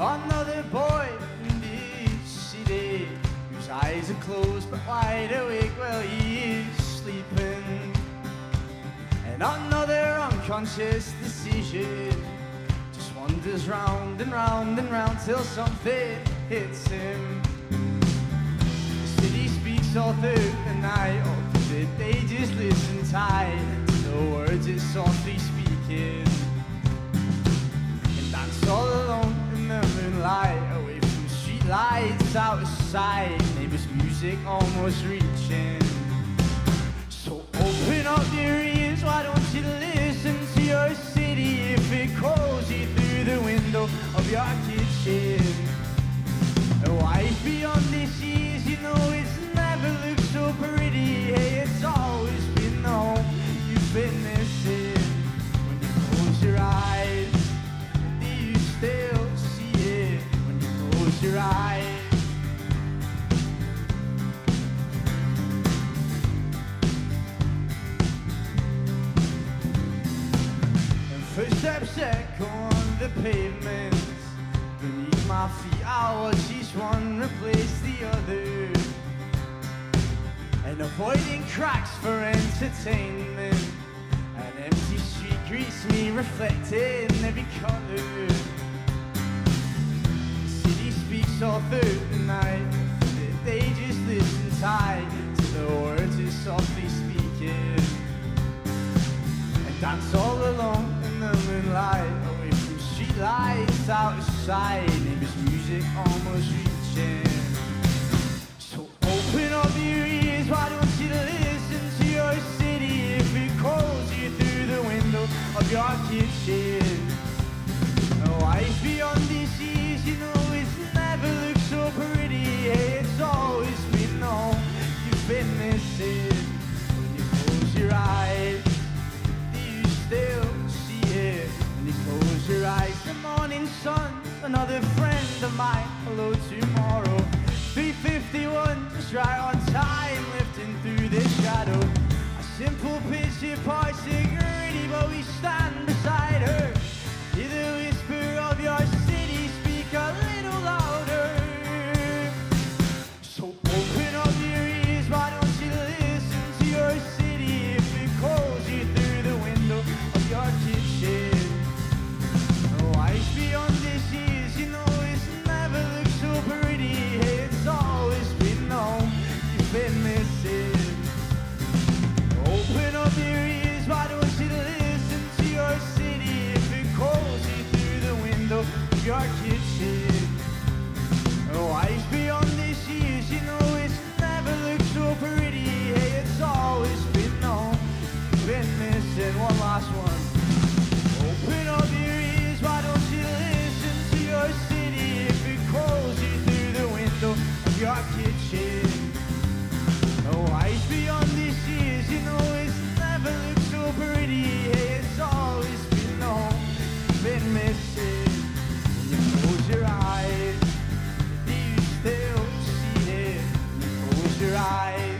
another boy in this city whose eyes are closed but wide awake while he is sleeping. And another unconscious decision just wanders round and round and round till something hits him. The city speaks all through the night, or does it? They just listen tight to the words it's softly speaking. And dance all alone in the moonlight, away from street lights, out of sight. Neighbors' music almost reaching. So open up your ears, why don't you listen to your city if it calls you through the window of your kitchen? And why beyond this years, you know it's never looked so pretty. Hey, it's always been the home you've been missing. When you close your eyes, do you still see it? When you close your eyes. Steps echo on the pavement. Beneath my feet I watch each one replace the other, and avoiding cracks for entertainment. An empty street greets me, reflecting every color. The city speaks all through the night, they just listen tight to the words it's softly speaking. And dance all alone the moonlight, away from street lights, out of sight. Neighbors' music almost reaching. So open up your ears, why don't you listen to your city if it calls you through the window of your kitchen? Life beyond these years, you know it's never looked so pretty. Hey, it's always been all you've been missing. When you close your eyes, do you still? Close your eyes, the morning sun, another friend of mine. Hello tomorrow, 3:51, just right on time, lifting through the shadow. A simple picture passing early, but we stand beside her. Hear the whisper of your city, speak a little louder. So open up your ears, why don't you listen to your city if it calls you through the window of your kitchen? Life beyond this years, you know it's never looked so pretty. Hey, it's always been known you've been missing. Open up your ears, why don't you listen to your city if it calls you through the window of your kitchen? Life beyond this years, you know it's never looked so pretty. Hey, it's always been known you've been missing. One last one. Open up your ears, why don't you listen to your city if it calls you through the window of your kitchen? Eyes beyond these years, you know it's never looked so pretty. Hey, it's always been known, been missing. When you close your eyes, do you still see it? When you close your eyes.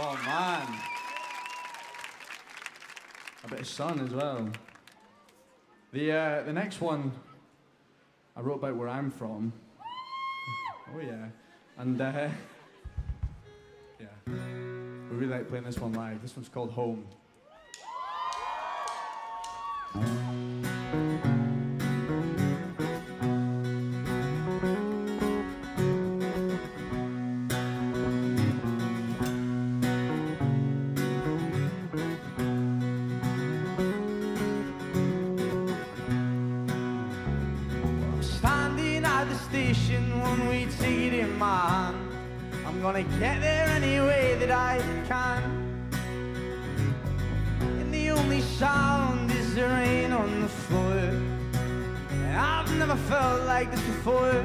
Oh man. A bit of sun as well. The next one I wrote about where I'm from. Oh yeah. And yeah, we really like playing this one live. This one's called Home. One-way ticket in my hand, I'm gonna get there any way that I can. And the only sound is the rain on the floor, and I've never felt like this before.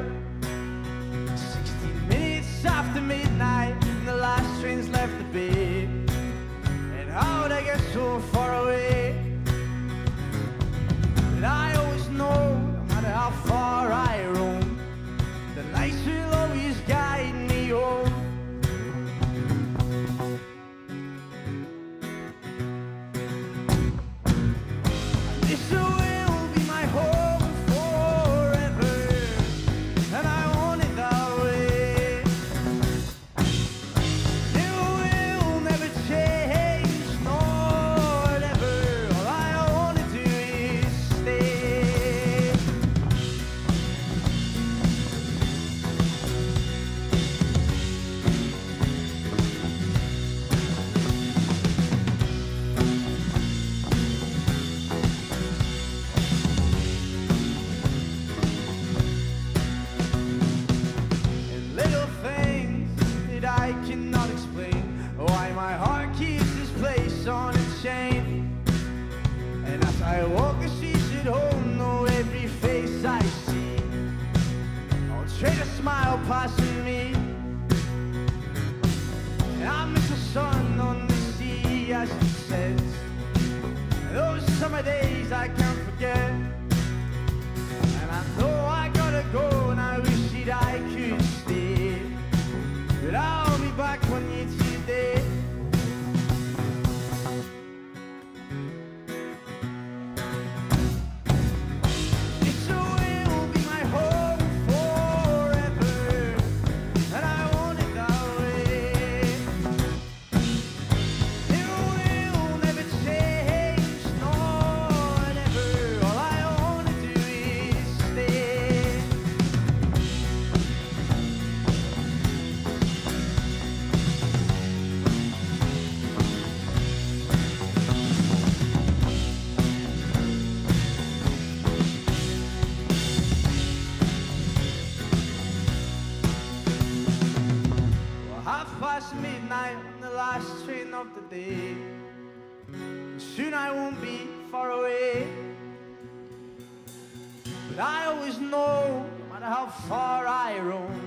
16 minutes after midnight, and the last train's left the bay. And how would I get so far away? But I always know, no matter how far I roam, lights will always guide me home. I I walk and she should hold, know every face I see. I'll trade a smile passing me. And I miss the sun on the sea as it sets. Those summer days I can't forget. And I know I gotta go, and I wish that I could stay, but I'll be back when you today. Midnight on the last train of the day. Soon I won't be far away, but I always know, no matter how far I roam,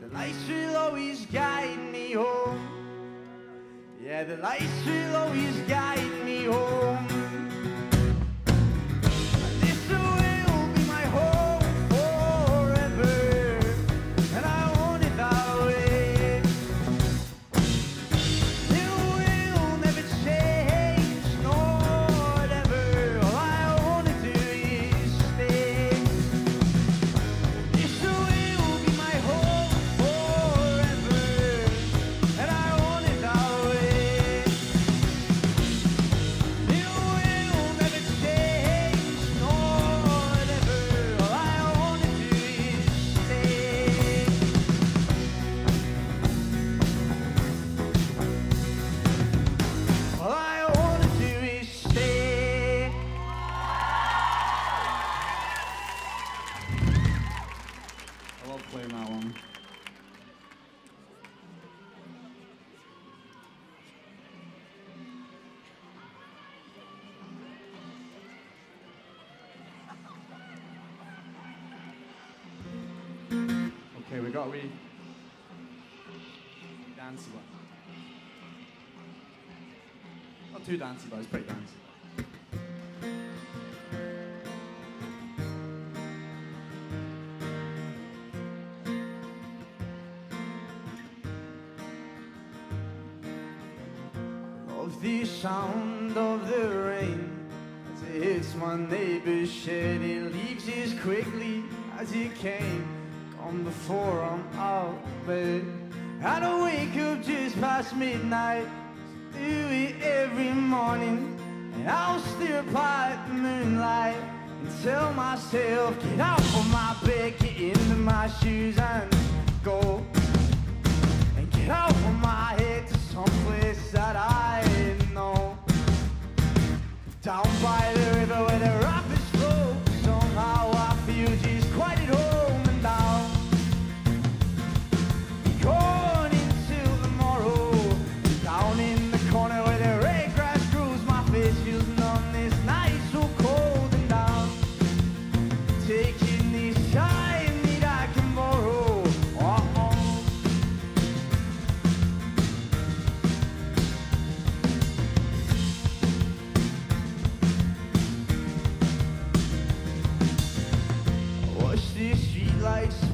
the lights will always guide me home. Yeah, the lights will always guide me home. Okay, we got we dancey one. Not too dancey, but it's pretty dancey. Of the sound of the rain as it hits my neighbor's shed, it leaves as quickly as it came. On the forum out bed, I don't wake up just past midnight. Do it every morning, and I'll stare at the moonlight and tell myself, get out of my bed, get into my shoes and go, and get out of my head to someplace that I know. Down by the river where the rapids flow, somehow I feel just quite at home.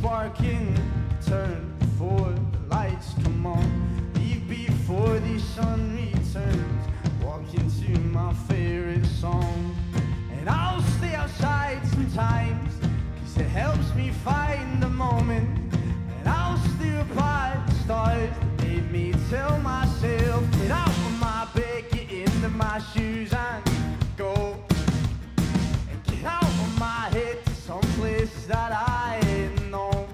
Sparking, turn before the lights come on. Leave before the sun returns. Walk into my favorite song. And I'll stay outside sometimes, cause it helps me find the moment. And I'll stare at the stars that made me tell myself, get out of my bed, get into my shoes and go, and get out of my head to someplace that I know.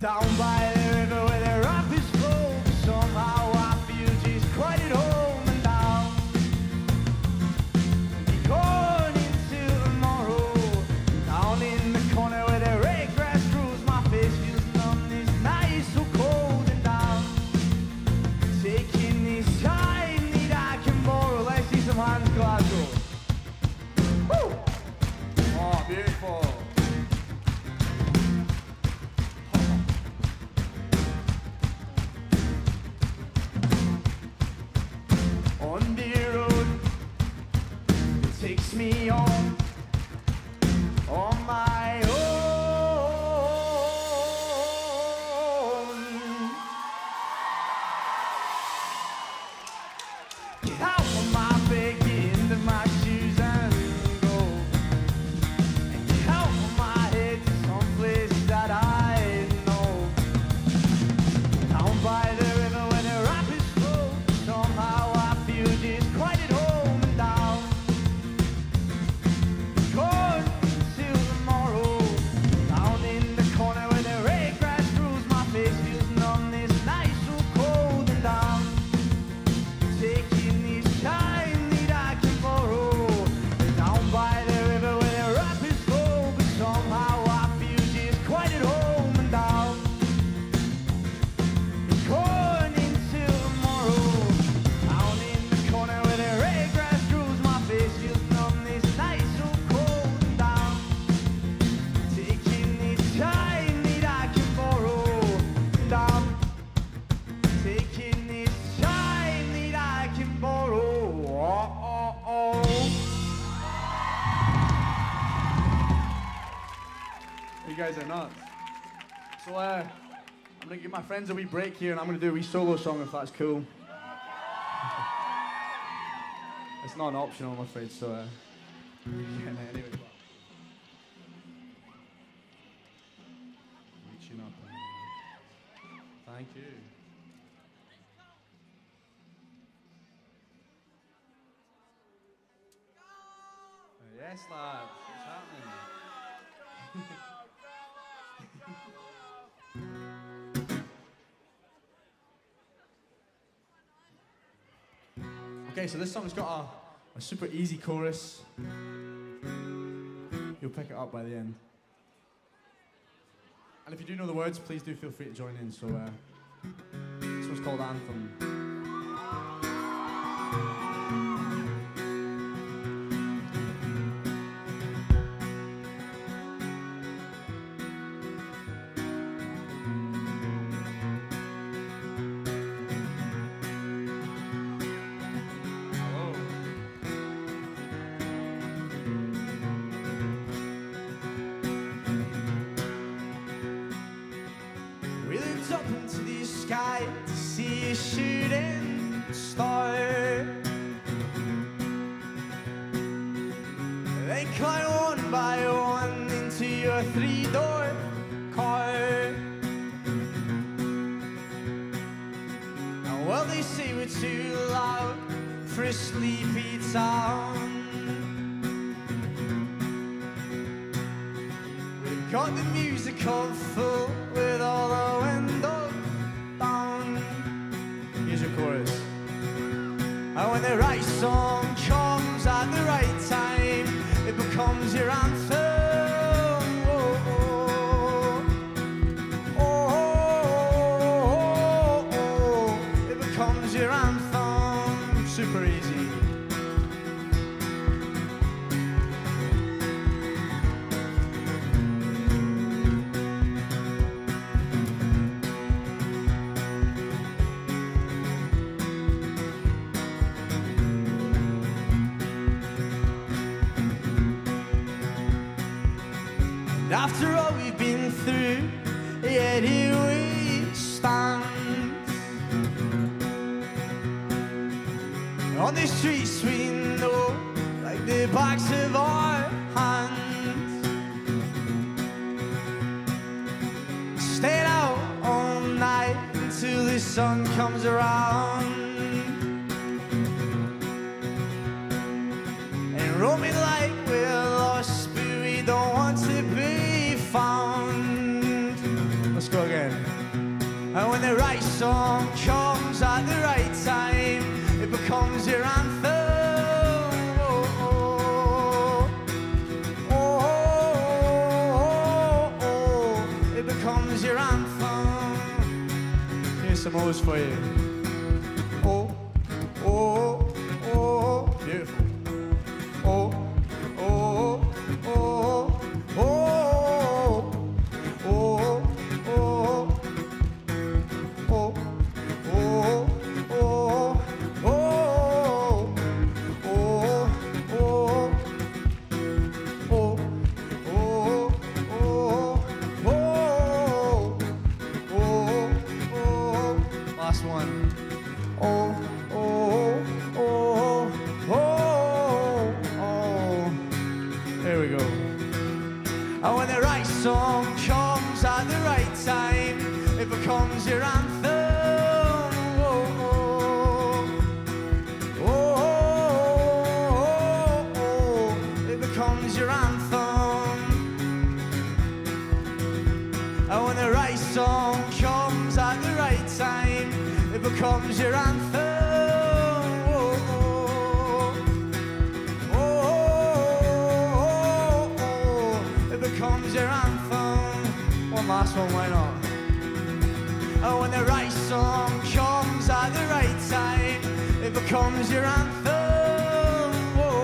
Down by the river where the rapids flow, somehow I feel just quite at home. And down, be gone into tomorrow, down in the corner where the rain keeps me on my own. Get out of my bed, get into my shoes and go. And get out of my head to someplace that I know. Down by the river when the rapids flow, somehow I feel just quite at home and down. Going till tomorrow, down in the corner where the red grass grows, my face feels numb, this night so cold and down. Taking each time that I can borrow, down by the river where the rapids flow, but somehow I feel just quite at home and down. Going until tomorrow, down in the corner where the red grass grows, my face feels numb, this night so cold and down. Taking each time that I can borrow, down. Taking each time that I can borrow. You guys are nuts. So I'm gonna give my friends a wee break here, and I'm gonna do a wee solo song if that's cool. It's not an optional, I'm afraid. So yeah, anyway. Reaching up. Thank you. Yes, lads, what's happening? Okay, so this song's got a super easy chorus. You'll pick it up by the end. And if you do know the words, please do feel free to join in. So this one's called Anthem. Up into the sky to see a shooting star. They climb one by one into your three-door car. And well, they say we're too loud for a sleepy town. We've got the music on full with all our when the right song comes at the right time, it becomes your anthem. Oh, oh, oh, oh, oh, oh. It becomes your anthem. Super easy. After all we've been through, yet here we stand. On the streets we know, like the backs of our hands. Stayed out all night until the sun comes around. And roaming like we're lost, but we don't want to be found. Let's go again. And when the right song comes at the right time, it becomes your anthem. Oh, oh, oh, oh, oh, oh. It becomes your anthem. Here's some O's for you. Oh, oh, oh, beautiful. Oh, oh, oh, oh, oh. we go. And when the right song comes at the right time, it becomes your anthem. Oh, oh, oh, oh, oh, oh. It becomes your anthem. And when the right song comes at the right time, it becomes your anthem. Last one, why not? Oh, when the right song comes at the right time, it becomes your anthem. Oh, oh,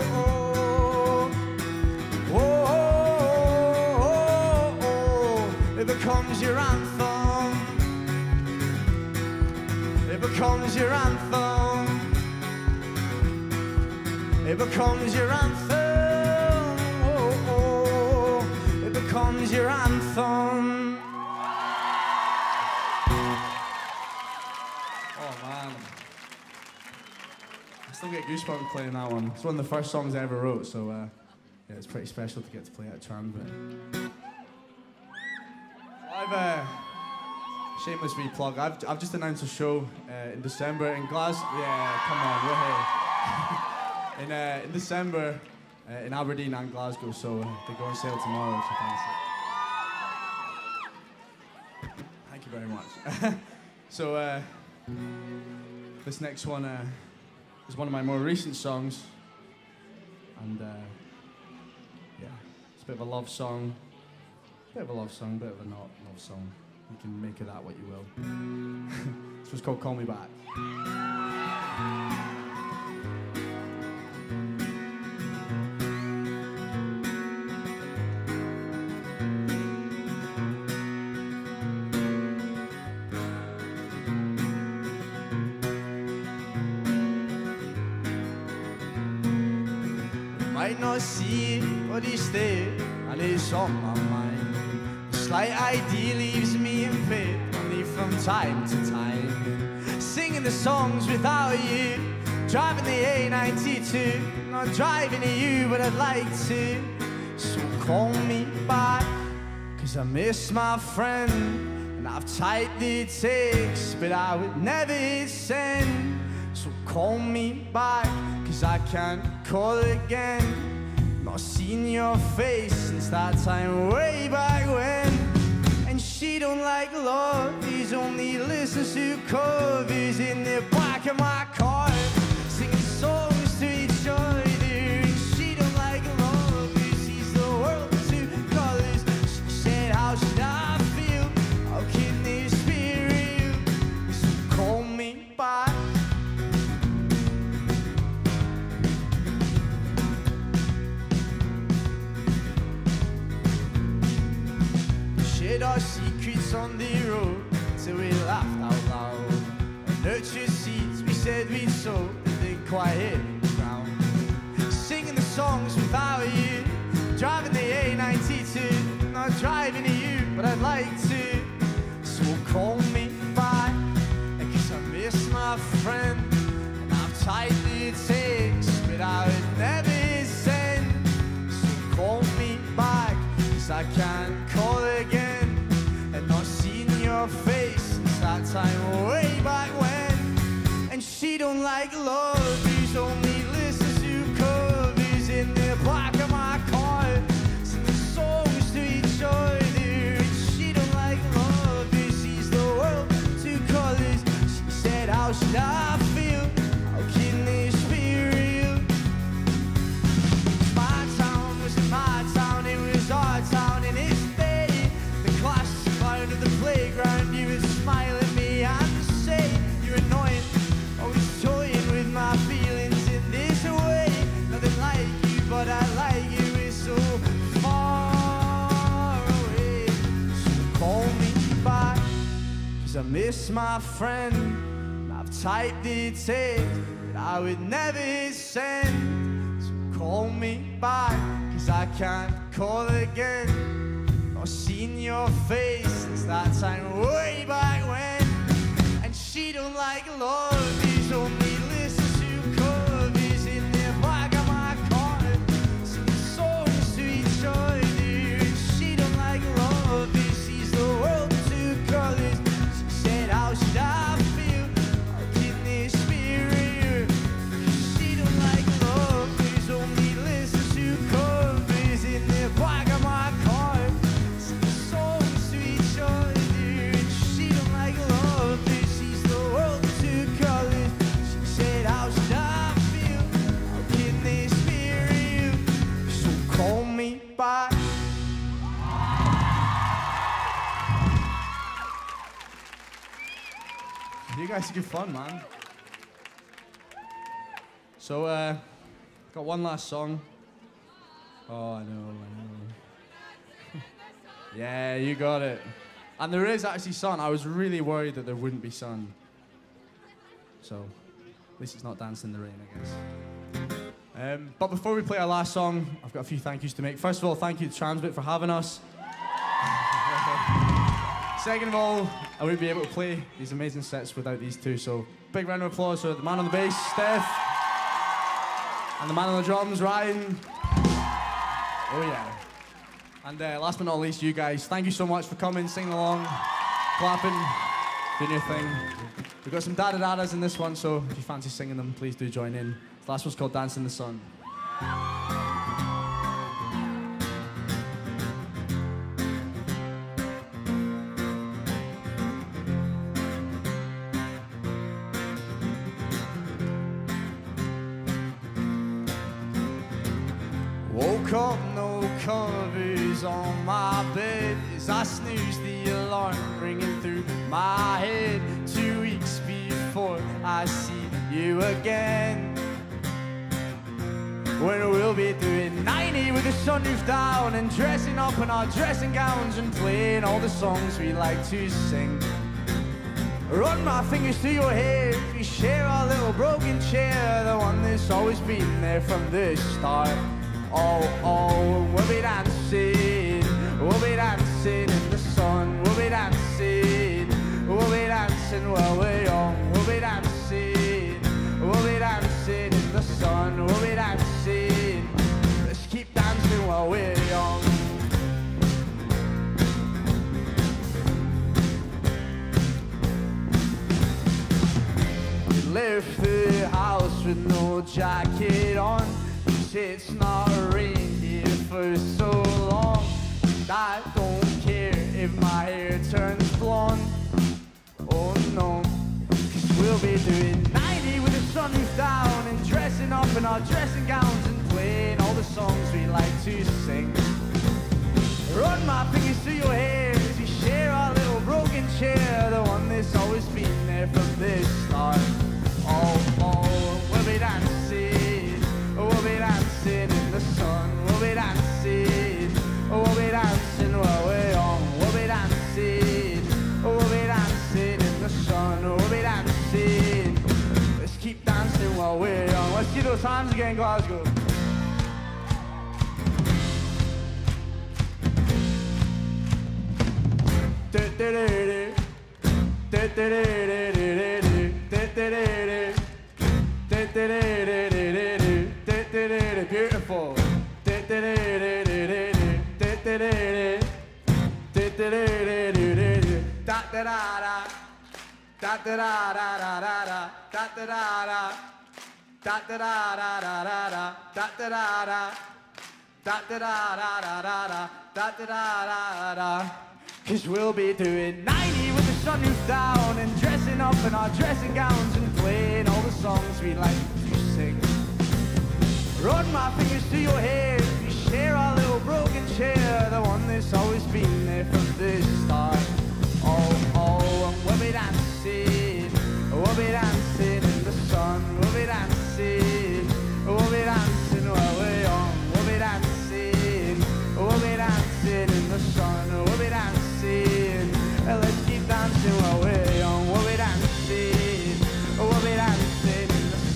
oh, oh, oh, oh, oh. It becomes your anthem. It becomes your anthem. It becomes your anthem. Oh, oh, oh. It becomes your anthem. I still get goosebumps playing that one. It's one of the first songs I ever wrote, so yeah, it's pretty special to get to play at TRNSMT. But I've shameless replug. I've just announced a show in December in Glasgow. Yeah, come on, we're here. in December in Aberdeen and Glasgow, so they go on sale tomorrow if you fancy. Thank you very much. So this next one. It's one of my more recent songs, and yeah, it's a bit of a love song, bit of a not love song. You can make of that what you will. This was called Call Me Back. Might not see it, but it's there, and it's on my mind. The slight idea leaves me in bed, only from time to time. Singing the songs without you, driving the A92. Not driving to you, but I'd like to. So call me back, cause I miss my friend. And I've typed the text, but I would never hit send. So call me back, cause I can't call again. Not seen your face since that time way back when. And she don't like love, he's only listens to covers in the back of my car, singing songs to each other. And she don't like love, he sees the world in two colors. She said, how should I feel? How can this be real? So call me back. Our secrets on the road till we laughed out loud. And nurtured seeds we said we sowed and didn't quite hit the ground. Singing the songs without you, driving the A92. Not driving to you, but I'd like to. So call me back, cause I miss my friend. And I've typed the text, but I would never send. So call me back, cause I can't call again. Your face since that time way back when. And she don't like love, he's only listens to covers in the black of my car, singing songs to each other. And she don't like love, he sees the world in two colors. She said, how should I feel? How can this be real? My town wasn't my town, it was our town, and it's day. The class found at the playground, you would smile at me and say, you're annoying, always toying with my feelings in this way. Nothing like you, but I like you, it's so far away. So call me back, cause I miss my friend. And I've typed it that I would never send. So call me back, cause I can't call again. Seen your face since that time way back when. And she don't like love, he's only listens to covers in the back of my car, singing songs to each cry. You guys give fun, man. So, got one last song. Oh, I know. Yeah, you got it. And there is actually sun. I was really worried that there wouldn't be sun. So, at least it's not Dance in the Rain, I guess. But before we play our last song, I've got a few thank yous to make. First of all, thank you to TRNSMT for having us. Second of all, I wouldn't be able to play these amazing sets without these two, so big round of applause for the man on the bass, Steph, and the man on the drums, Ryan. Oh yeah. And last but not least, you guys, thank you so much for coming, singing along, clapping, doing your thing. We've got some da-da-da-das in this one, so if you fancy singing them, please do join in. The last one's called Dancing in the Sun. Woke up, no covers on my bed as I snoozed the alarm ringing through my head. 2 weeks before I see you again, when we'll be doing 90 with the sunroof down and dressing up in our dressing gowns and playing all the songs we like to sing. Run my fingers through your hair if you share our little broken chair, the one that's always been there from the start. Oh, oh, we'll be dancing in the sun. We'll be dancing while we're young. We'll be dancing in the sun. We'll be dancing. Let's keep dancing while we're young. We left the house with no jacket on. It's not rained here for so long. I don't care if my hair turns blonde. Oh no, 'cause we'll be doing 90 with the sunroof down and dressing up in our dressing gowns and playing all the songs we like to sing. Run my fingers through your hair as we share our little broken chair, the one that's always been there from the start. Oh, oh, we'll be dancing. We'll be dancing in the sun. We'll be dancing while we're young. We'll be dancing in the sun. We'll be dancing. Let's keep dancing while we're young. Let's see those times again, Glasgow. Beautiful. Cause we'll be doing 90 with the sunroof down and dressing up in our dressing gowns and playing all the songs we like to sing. Run my fingers through your hair, we share our little broken chair, the one that's always been there from the start. Oh, oh, and we'll be dancing in the sun. We'll be dancing while we're young. We'll be dancing in the sun. We'll be dancing, and let's keep dancing while we're young. We'll be dancing in the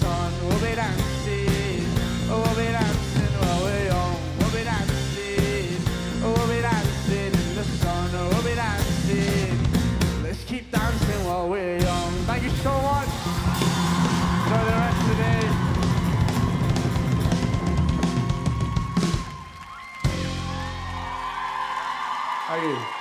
sun. We'll be dancing. We'll be dancing while we're young. We'll be dancing in the sun. We'll be dancing. Let's keep dancing while we're young. Thank you so much. Enjoy the rest of the day. How are you?